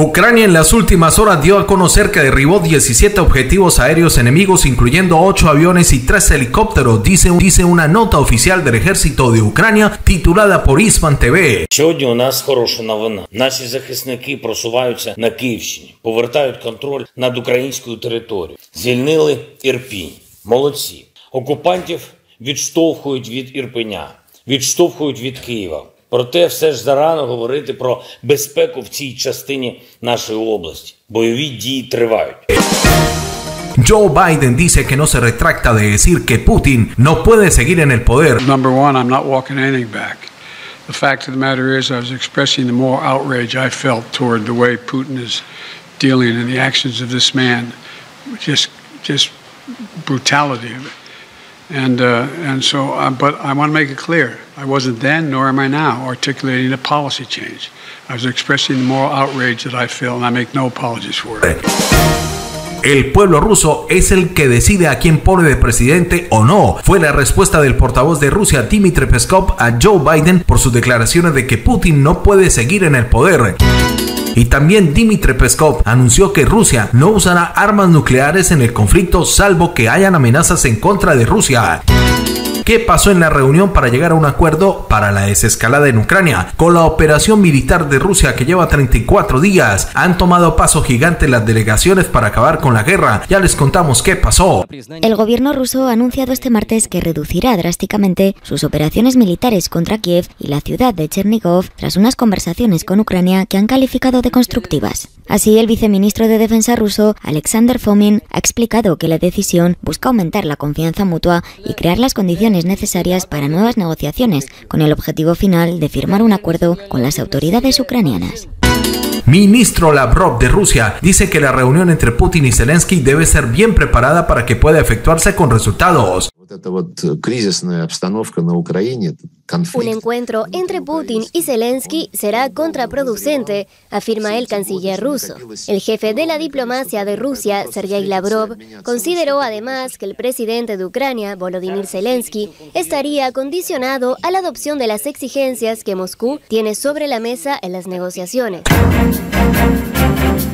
Ucrania en las últimas horas dio a conocer que derribó 17 objetivos aéreos enemigos, incluyendo 8 aviones y 3 helicópteros, dice una nota oficial del ejército de Ucrania titulada por Hispan TV. Сьогодні у нас хороша новина. Наші захисники просуваються на Київщині, повертають контроль над українською територією. Звільнили Ірпінь. Молодці. Окупантів відштовхують від Ірпеня, відштовхують від Києва. Проте все ж зарано говорити про безпеку в цій частині нашої області. Бойові дії тривають. Joe Biden dice que no se retracta de decir que Putin no puede seguir en el poder. Number one, I'm not walking anything back. The fact of the matter is I was expressing the more outrage I felt toward the way Putin is dealing and the actions of this man. Just brutality of it. But I want to make it clear, I wasn't then, nor am I now, articulating a policy change. I was expressing the moral outrage that I feel, and I make no apologies for it. El pueblo ruso es el que decide a quién pone de presidente o no, fue la respuesta del portavoz de Rusia, Dmitry Peskov, a Joe Biden por sus declaraciones de que Putin no puede seguir en el poder. Y también Dmitry Peskov anunció que Rusia no usará armas nucleares en el conflicto, salvo que hayan amenazas en contra de Rusia. ¿Qué pasó en la reunión para llegar a un acuerdo para la desescalada en Ucrania? Con la operación militar de Rusia que lleva 34 días, han tomado paso gigante las delegaciones para acabar con la guerra. Ya les contamos qué pasó. El gobierno ruso ha anunciado este martes que reducirá drásticamente sus operaciones militares contra Kiev y la ciudad de Chernigov tras unas conversaciones con Ucrania que han calificado de constructivas. Así, el viceministro de Defensa ruso, Alexander Fomin, ha explicado que la decisión busca aumentar la confianza mutua y crear las condiciones necesarias para nuevas negociaciones, con el objetivo final de firmar un acuerdo con las autoridades ucranianas. Ministro Lavrov de Rusia dice que la reunión entre Putin y Zelensky debe ser bien preparada para que pueda efectuarse con resultados. Un encuentro entre Putin y Zelensky será contraproducente, afirma el canciller ruso. El jefe de la diplomacia de Rusia, Sergei Lavrov, consideró además que el presidente de Ucrania, Volodymyr Zelensky, estaría condicionado a la adopción de las exigencias que Moscú tiene sobre la mesa en las negociaciones.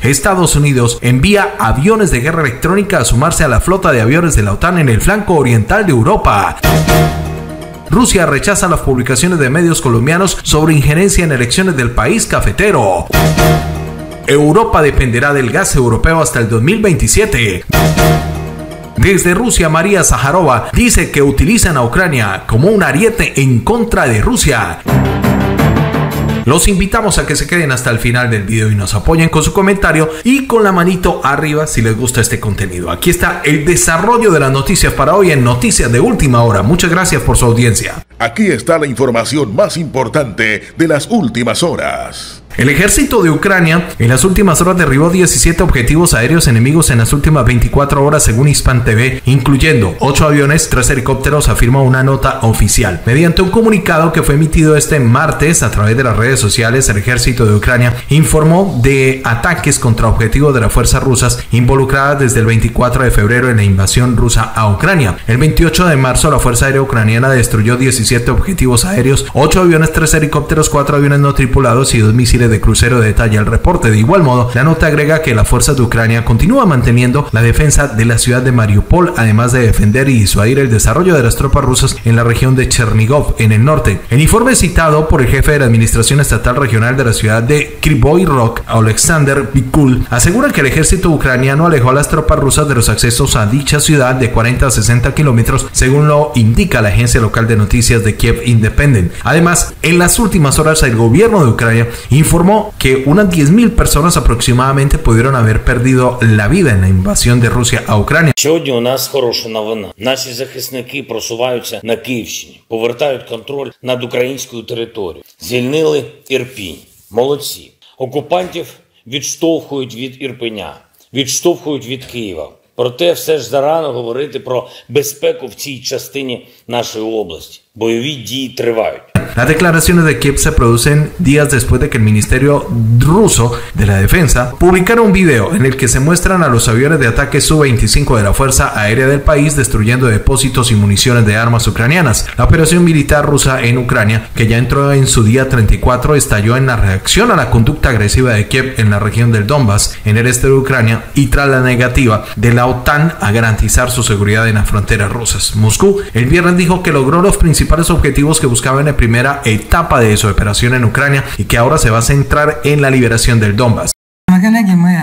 Estados Unidos envía aviones de guerra electrónica a sumarse a la flota de aviones de la OTAN en el flanco oriental de Europa. Rusia rechaza las publicaciones de medios colombianos sobre injerencia en elecciones del país cafetero. Europa dependerá del gas europeo hasta el 2027. Desde Rusia, María Zaharova dice que utilizan a Ucrania como un ariete en contra de Rusia. Los invitamos a que se queden hasta el final del video y nos apoyen con su comentario y con la manito arriba si les gusta este contenido. Aquí está el desarrollo de las noticias para hoy en Noticias de Última Hora. Muchas gracias por su audiencia. Aquí está la información más importante de las últimas horas. El ejército de Ucrania en las últimas horas derribó 17 objetivos aéreos enemigos en las últimas 24 horas según Hispan TV, incluyendo 8 aviones, 3 helicópteros, afirma una nota oficial. Mediante un comunicado que fue emitido este martes a través de las redes sociales, el ejército de Ucrania informó de ataques contra objetivos de las fuerzas rusas involucradas desde el 24 de febrero en la invasión rusa a Ucrania. El 28 de marzo la Fuerza Aérea Ucraniana destruyó 17 objetivos aéreos, 8 aviones, 3 helicópteros, 4 aviones no tripulados y 2 misiles de crucero, detalla el reporte. De igual modo, la nota agrega que las fuerzas de Ucrania continúan manteniendo la defensa de la ciudad de Mariupol, además de defender y disuadir el desarrollo de las tropas rusas en la región de Chernigov, en el norte. El informe citado por el jefe de la Administración Estatal Regional de la ciudad de Kryvyi Rog, Alexander Bikul, asegura que el ejército ucraniano alejó a las tropas rusas de los accesos a dicha ciudad de 40 a 60 kilómetros, según lo indica la agencia local de noticias de Kiev Independent. Además, en las últimas horas, el gobierno de Ucrania informó que unas 10.000 personas aproximadamente pudieron haber perdido la vida en la invasión de Rusia a Ucrania. Сьогодні у нас хороша новина. Наші захисники просуваються на Київщині, повертають контроль над українською територією. Звільнили Ірпінь. Молодці. Окупантів відштовхують від Ірпеня, відштовхують від Києва. Проте все ж зарано говорити про безпеку в цій частині нашої області. Бойові дії тривають. Las declaraciones de Kiev se producen días después de que el Ministerio Ruso de la Defensa publicara un video en el que se muestran a los aviones de ataque Su-25 de la Fuerza Aérea del país destruyendo depósitos y municiones de armas ucranianas. La operación militar rusa en Ucrania, que ya entró en su día 34, estalló en la reacción a la conducta agresiva de Kiev en la región del Donbass, en el este de Ucrania, y tras la negativa de la OTAN a garantizar su seguridad en las fronteras rusas. Moscú el viernes dijo que logró los principales objetivos que buscaba en la primera etapa de su operación en Ucrania y que ahora se va a centrar en la liberación del Donbass. Коллеги, мы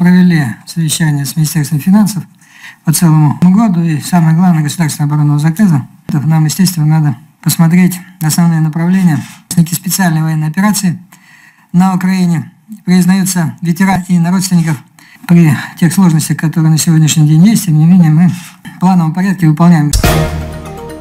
провели совещание с Министерством финансов по целому году, и самое главное государственного оборонного заказа. Нам, естественно, надо посмотреть основные направления специальной военной операции на Украине. Признаются ветераны и родственников при тех сложностях, которые на сегодняшний день есть, тем не менее мы в плановом порядке выполняем.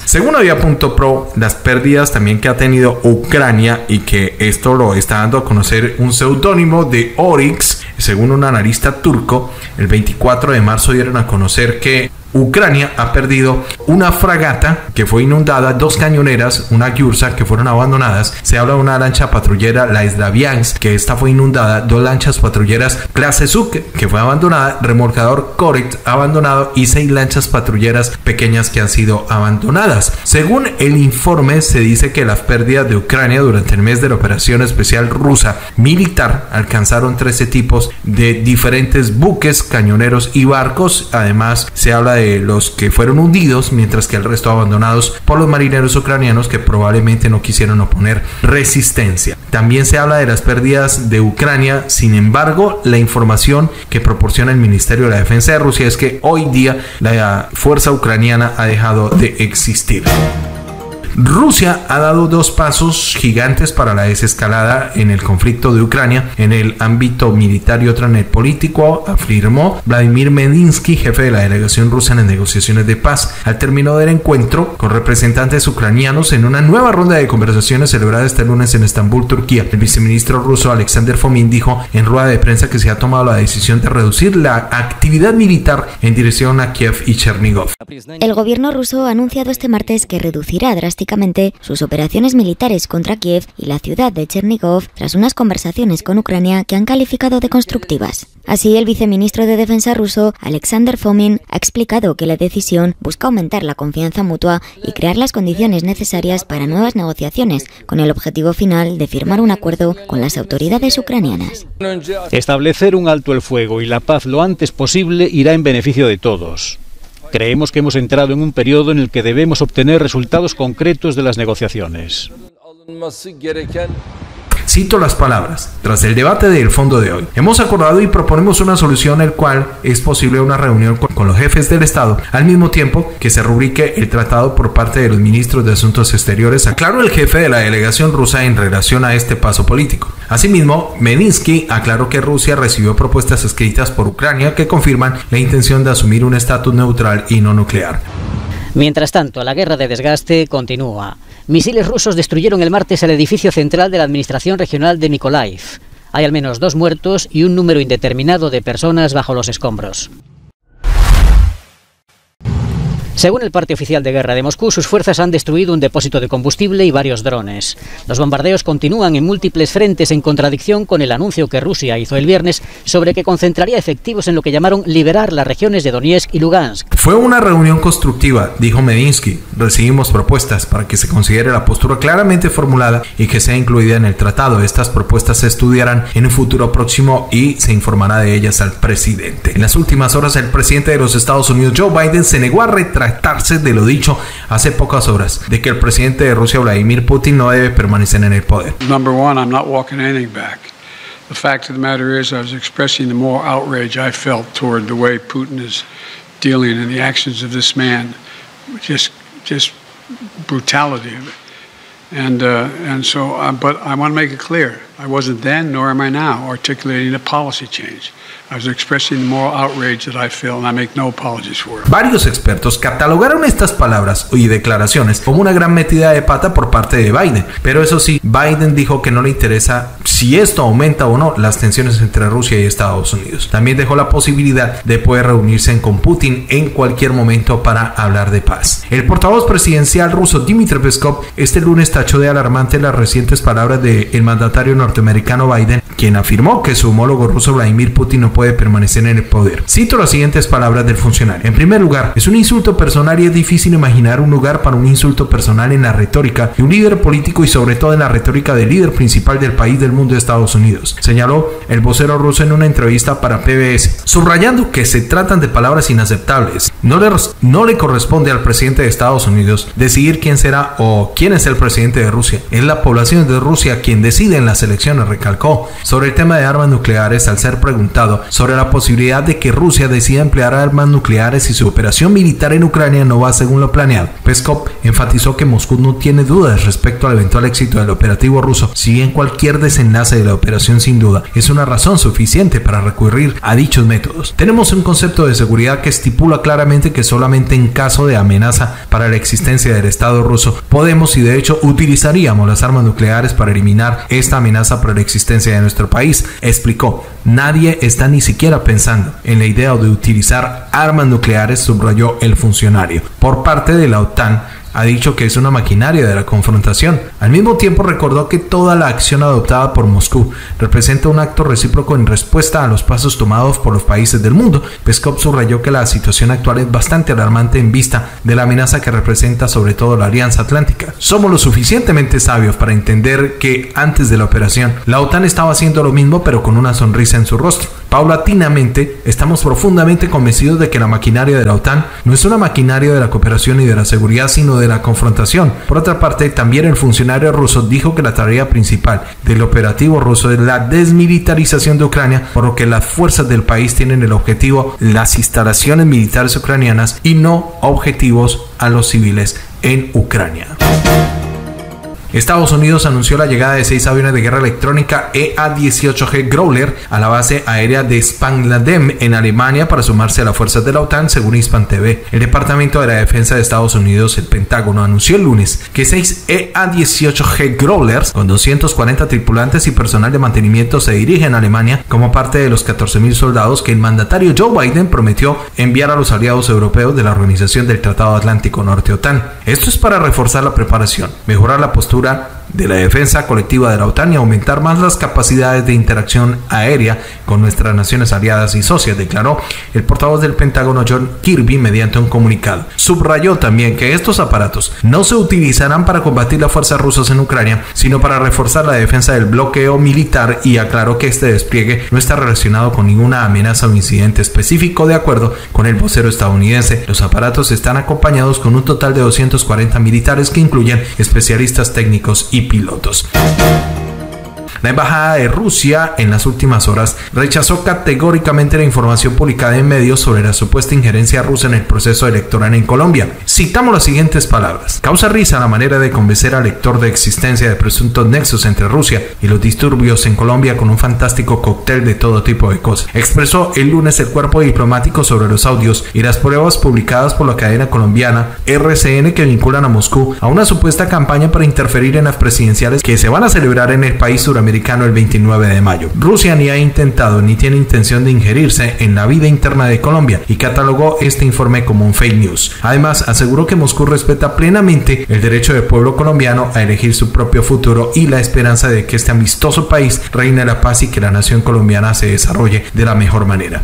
Según Avia.pro, las pérdidas también que ha tenido Ucrania y que esto lo está dando a conocer un seudónimo de Oryx, según un analista turco, el 24 de marzo dieron a conocer que Ucrania ha perdido una fragata que fue inundada, dos cañoneras, una yursa que fueron abandonadas. Se habla de una lancha patrullera, la Slaviansk, que esta fue inundada, dos lanchas patrulleras clase Suk que fue abandonada, remolcador Korets abandonado y seis lanchas patrulleras pequeñas que han sido abandonadas. Según el informe, se dice que las pérdidas de Ucrania durante el mes de la operación especial rusa militar alcanzaron 13 tipos de diferentes buques, cañoneros y barcos. Además, se habla de los que fueron hundidos, mientras que el resto abandonados por los marineros ucranianos que probablemente no quisieron oponer resistencia. También se habla de las pérdidas de Ucrania. Sin embargo, la información que proporciona el Ministerio de la Defensa de Rusia es que hoy día la fuerza ucraniana ha dejado de existir. Rusia ha dado dos pasos gigantes para la desescalada en el conflicto de Ucrania, en el ámbito militar y otro en el político, afirmó Vladimir Medinsky, jefe de la delegación rusa en las negociaciones de paz, al término del encuentro con representantes ucranianos en una nueva ronda de conversaciones celebrada este lunes en Estambul, Turquía. El viceministro ruso Alexander Fomin dijo en rueda de prensa que se ha tomado la decisión de reducir la actividad militar en dirección a Kiev y Chernigov. El gobierno ruso ha anunciado este martes que reducirá sus operaciones militares contra Kiev y la ciudad de Chernigov tras unas conversaciones con Ucrania que han calificado de constructivas. Así, el viceministro de Defensa ruso, Alexander Fomin, ha explicado que la decisión busca aumentar la confianza mutua y crear las condiciones necesarias para nuevas negociaciones, con el objetivo final de firmar un acuerdo con las autoridades ucranianas. Establecer un alto el fuego y la paz lo antes posible irá en beneficio de todos. Creemos que hemos entrado en un periodo en el que debemos obtener resultados concretos de las negociaciones. Cito las palabras: tras el debate del fondo de hoy, hemos acordado y proponemos una solución el cual es posible una reunión con los jefes del Estado, al mismo tiempo que se rubrique el tratado por parte de los ministros de Asuntos Exteriores, aclaró el jefe de la delegación rusa en relación a este paso político. Asimismo, Medinsky aclaró que Rusia recibió propuestas escritas por Ucrania que confirman la intención de asumir un estatus neutral y no nuclear. Mientras tanto, la guerra de desgaste continúa. Misiles rusos destruyeron el martes el edificio central de la Administración Regional de Mykolaiv. Hay al menos dos muertos y un número indeterminado de personas bajo los escombros. Según el parte oficial de guerra de Moscú, sus fuerzas han destruido un depósito de combustible y varios drones. Los bombardeos continúan en múltiples frentes, en contradicción con el anuncio que Rusia hizo el viernes sobre que concentraría efectivos en lo que llamaron liberar las regiones de Donetsk y Lugansk. Fue una reunión constructiva, dijo Medinsky. Recibimos propuestas para que se considere la postura claramente formulada y que sea incluida en el tratado. Estas propuestas se estudiarán en un futuro próximo y se informará de ellas al presidente. En las últimas horas, el presidente de los Estados Unidos, Joe Biden, se negó a retractar de lo dicho hace pocas horas de que el presidente de Rusia, Vladimir Putin, no debe permanecer en el poder. Number one, I'm not walking anything back. The fact of the matter is, I was expressing the more outrage I felt toward the way Putin is dealing and the actions of this man, just brutality of it. And so, but I want to make it clear. I wasn't then, nor am I now, articulating a policy change. I was expressing the moral outrage that I feel, and I make no apologies for it. Varios expertos catalogaron estas palabras y declaraciones como una gran metida de pata por parte de Biden. Pero eso sí, Biden dijo que no le interesa si esto aumenta o no las tensiones entre Rusia y Estados Unidos. También dejó la posibilidad de poder reunirse con Putin en cualquier momento para hablar de paz. El portavoz presidencial ruso Dmitry Peskov este lunes tachó de alarmante las recientes palabras del mandatario norteamericano Biden, quien afirmó que su homólogo ruso Vladimir Putin no puede permanecer en el poder. Cito las siguientes palabras del funcionario. En primer lugar, es un insulto personal y es difícil imaginar un lugar para un insulto personal en la retórica de un líder político y sobre todo en la retórica del líder principal del país del mundo de Estados Unidos, señaló el vocero ruso en una entrevista para PBS, subrayando que se tratan de palabras inaceptables. No le corresponde al presidente de Estados Unidos decidir quién será o quién es el presidente de Rusia. Es la población de Rusia quien decide en las elecciones, recalcó. Sobre el tema de armas nucleares, al ser preguntado sobre la posibilidad de que Rusia decida emplear armas nucleares y su operación militar en Ucrania no va según lo planeado, Peskov enfatizó que Moscú no tiene dudas respecto al eventual éxito del operativo ruso, si bien cualquier desenlace de la operación sin duda es una razón suficiente para recurrir a dichos métodos. Tenemos un concepto de seguridad que estipula claramente que solamente en caso de amenaza para la existencia del Estado ruso podemos y de hecho utilizaríamos las armas nucleares para eliminar esta amenaza para la existencia de nuestro país, explicó. Nadie está ni siquiera pensando en la idea de utilizar armas nucleares, subrayó el funcionario. Por parte de la OTAN, ha dicho que es una maquinaria de la confrontación. Al mismo tiempo recordó que toda la acción adoptada por Moscú representa un acto recíproco en respuesta a los pasos tomados por los países del mundo. Peskov subrayó que la situación actual es bastante alarmante en vista de la amenaza que representa sobre todo la Alianza Atlántica. Somos lo suficientemente sabios para entender que antes de la operación la OTAN estaba haciendo lo mismo pero con una sonrisa en su rostro. Paulatinamente estamos profundamente convencidos de que la maquinaria de la OTAN no es una maquinaria de la cooperación y de la seguridad sino de la confrontación. Por otra parte, también el funcionario ruso dijo que la tarea principal del operativo ruso es la desmilitarización de Ucrania, por lo que las fuerzas del país tienen el objetivo las instalaciones militares ucranianas y no objetivos a los civiles en Ucrania. Estados Unidos anunció la llegada de 6 aviones de guerra electrónica EA-18G Growler a la base aérea de Spangdahlem en Alemania para sumarse a las fuerzas de la OTAN, según Hispan TV. El Departamento de la Defensa de Estados Unidos, el Pentágono, anunció el lunes que 6 EA-18G Growlers con 240 tripulantes y personal de mantenimiento se dirigen a Alemania como parte de los 14.000 soldados que el mandatario Joe Biden prometió enviar a los aliados europeos de la Organización del Tratado Atlántico Norte OTAN. Esto es para reforzar la preparación, mejorar la postura de la defensa colectiva de la OTAN y aumentar más las capacidades de interacción aérea con nuestras naciones aliadas y socias, declaró el portavoz del Pentágono John Kirby mediante un comunicado. Subrayó también que estos aparatos no se utilizarán para combatir las fuerzas rusas en Ucrania, sino para reforzar la defensa del bloqueo militar y aclaró que este despliegue no está relacionado con ninguna amenaza o incidente específico. De acuerdo con el vocero estadounidense, los aparatos están acompañados con un total de 240 militares que incluyen especialistas técnicos y pilotos. La embajada de Rusia en las últimas horas rechazó categóricamente la información publicada en medios sobre la supuesta injerencia rusa en el proceso electoral en Colombia. Citamos las siguientes palabras. Causa risa la manera de convencer al lector de existencia de presuntos nexos entre Rusia y los disturbios en Colombia con un fantástico cóctel de todo tipo de cosas, expresó el lunes el cuerpo diplomático sobre los audios y las pruebas publicadas por la cadena colombiana RCN que vinculan a Moscú a una supuesta campaña para interferir en las presidenciales que se van a celebrar en el país durante el 29 de mayo. Rusia ni ha intentado ni tiene intención de injerirse en la vida interna de Colombia y catalogó este informe como un fake news. Además, aseguró que Moscú respeta plenamente el derecho del pueblo colombiano a elegir su propio futuro y la esperanza de que este amistoso país reine la paz y que la nación colombiana se desarrolle de la mejor manera.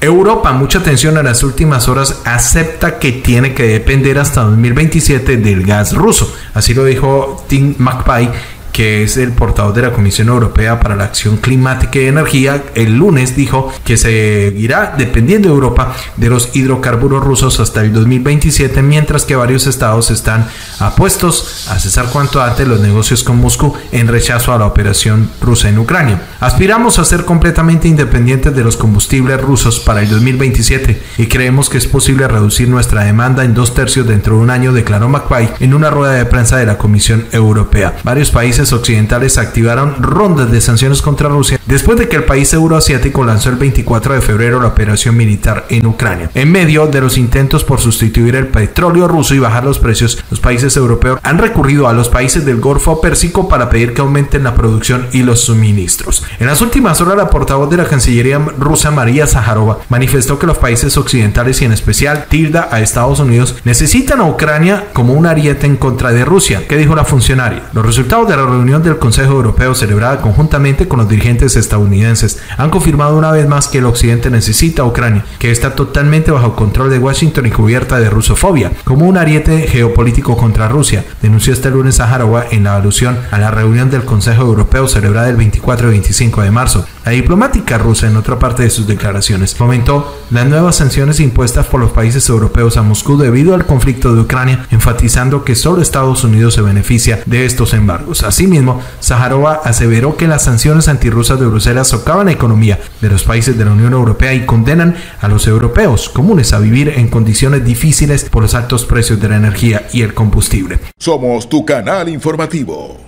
Europa, mucha atención en las últimas horas, acepta que tiene que depender hasta 2027 del gas ruso. Así lo dijo Tim McPhie, que es el portavoz de la Comisión Europea para la Acción Climática y Energía. El lunes dijo que seguirá dependiendo de Europa de los hidrocarburos rusos hasta el 2027, mientras que varios estados están apuestos a cesar cuanto antes los negocios con Moscú en rechazo a la operación rusa en Ucrania. Aspiramos a ser completamente independientes de los combustibles rusos para el 2027 y creemos que es posible reducir nuestra demanda en 2/3 dentro de un año, declaró McPhie en una rueda de prensa de la Comisión Europea. Varios países países occidentales activaron rondas de sanciones contra Rusia después de que el país euroasiático lanzó el 24 de febrero la operación militar en Ucrania. En medio de los intentos por sustituir el petróleo ruso y bajar los precios, los países europeos han recurrido a los países del Golfo Pérsico para pedir que aumenten la producción y los suministros. En las últimas horas, la portavoz de la Cancillería rusa, María Zaharova, manifestó que los países occidentales y en especial tilda a Estados Unidos necesitan a Ucrania como un ariete en contra de Rusia. ¿Qué dijo la funcionaria? Los resultados de la reunión del Consejo Europeo celebrada conjuntamente con los dirigentes estadounidenses han confirmado una vez más que el occidente necesita a Ucrania, que está totalmente bajo control de Washington y cubierta de rusofobia, como un ariete geopolítico contra Rusia, denunció este lunes Zaharova en la alusión a la reunión del Consejo Europeo celebrada el 24 y 25 de marzo. La diplomática rusa, en otra parte de sus declaraciones, comentó las nuevas sanciones impuestas por los países europeos a Moscú debido al conflicto de Ucrania, enfatizando que solo Estados Unidos se beneficia de estos embargos. Asimismo, Zaharova aseveró que las sanciones antirrusas de Bruselas socavan la economía de los países de la Unión Europea y condenan a los europeos comunes a vivir en condiciones difíciles por los altos precios de la energía y el combustible. Somos tu canal informativo.